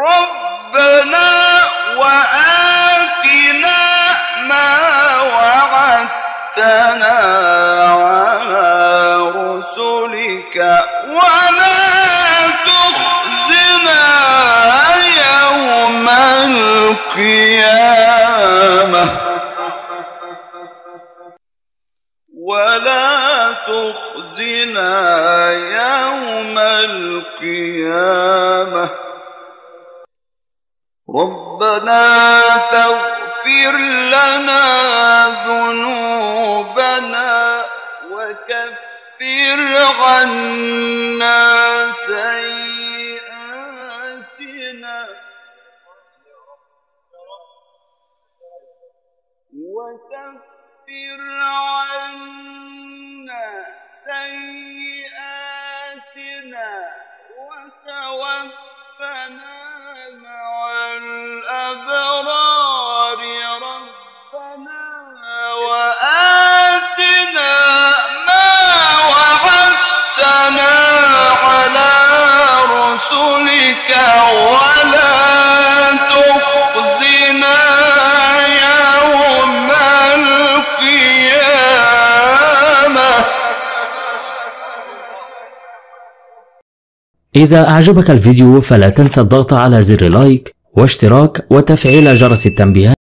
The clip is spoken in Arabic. ربنا وآتنا ما وعدتنا على رسلك ولا تخزنا يوم القيامة ربنا فاغفر لنا ذنوبنا وكفر عنا سيئاتنا وتوفنا مع الأبرار ربنا وآتنا ما وعدتنا على رسلك ولا تخزنا يوم القيامة. إذا أعجبك الفيديو فلا تنسى الضغط على زر لايك واشتراك وتفعيل جرس التنبيهات